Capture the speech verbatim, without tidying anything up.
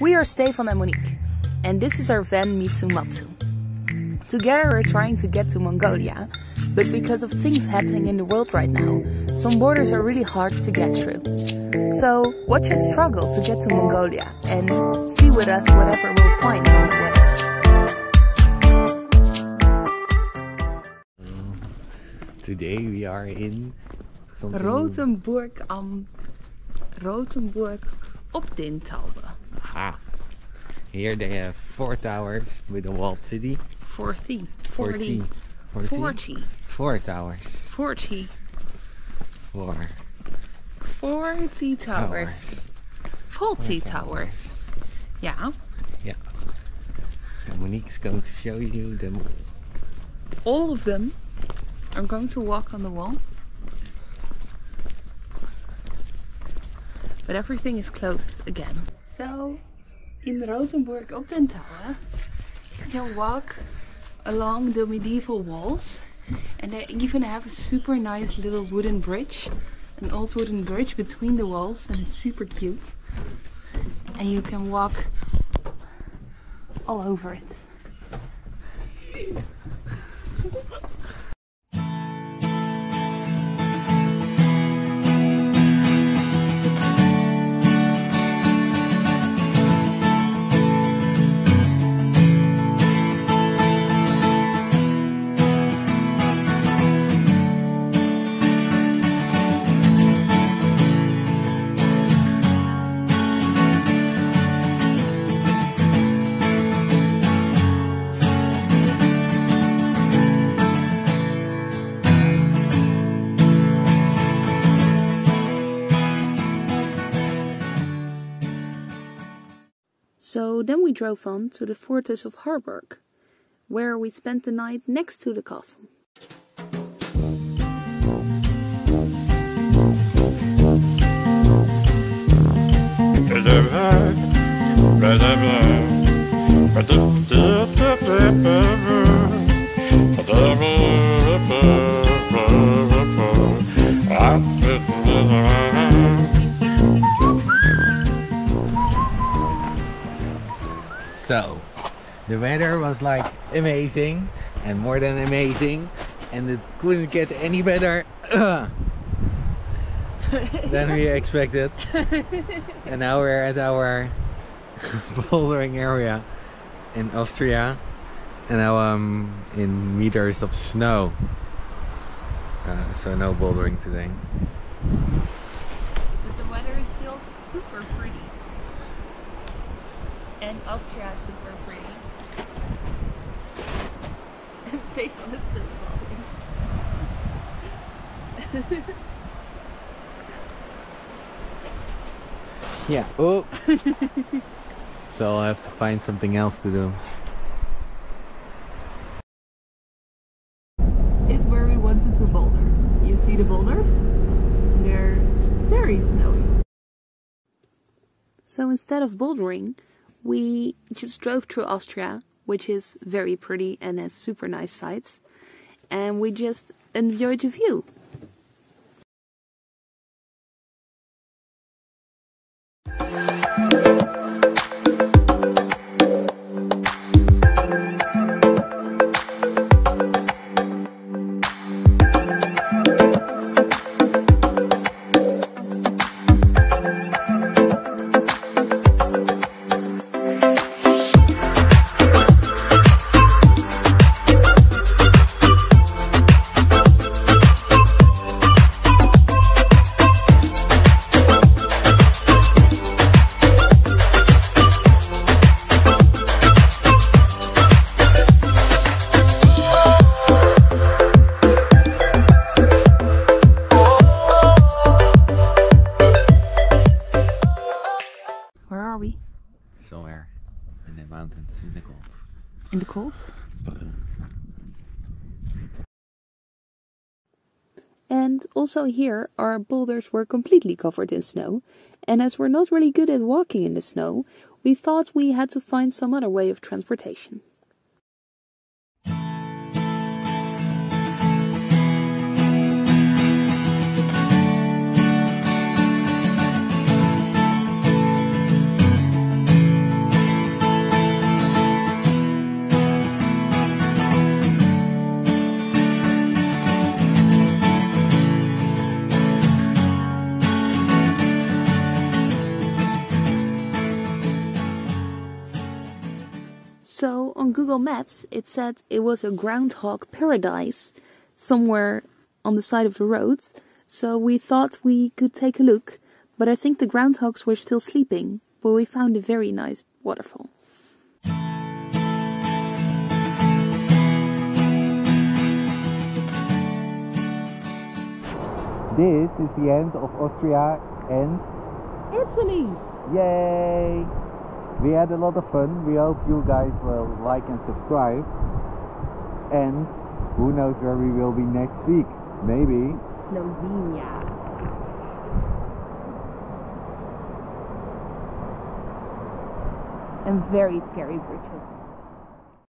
We are Stefan and Monique, and this is our van Mitsu Matsu. Together we're trying to get to Mongolia, but because of things happening in the world right now, some borders are really hard to get through. So watch us struggle to get to Mongolia and see with us whatever we'll find on the way. Today we are in something... Rothenburg am Rothenburg ob der Tauber. Aha. Here they have four towers with a walled city. Forty. Forty. Forty. Forty. Four towers. Forty. Four. Forty towers. Forty towers. Yeah. Yeah. And Monique's going to show you them. All of them. I'm going to walk on the wall. But everything is closed again. So, in Rothenburg ob der Tauber, you can walk along the medieval walls. And they even have a super nice little wooden bridge. An old wooden bridge between the walls, and it's super cute. And you can walk all over it. So then we drove on to the fortress of Harburg, where we spent the night next to the castle. So, the weather was like amazing and more than amazing, and it couldn't get any better than we expected. And now we're at our bouldering area in Austria, and now I'm in meters of snow. Uh, so no bouldering today. But the weather is still super pretty. And Austria is super pretty. And Stefan is still falling. Yeah, oh! So I'll have to find something else to do. It's where we wanted to boulder. You see the boulders? They're very snowy. So instead of bouldering, we just drove through Austria, which is very pretty and has super nice sights, and we just enjoyed the view. Somewhere in the mountains, in the cold. In the cold? And also here our boulders were completely covered in snow, and as we're not really good at walking in the snow, we thought we had to find some other way of transportation. So on Google Maps, it said it was a groundhog paradise somewhere on the side of the road. So we thought we could take a look, but I think the groundhogs were still sleeping. But we found a very nice waterfall. This is the end of Austria and Italy! Yay! We had a lot of fun. We hope you guys will like and subscribe. And who knows where we will be next week? Maybe Slovenia. And very scary bridges.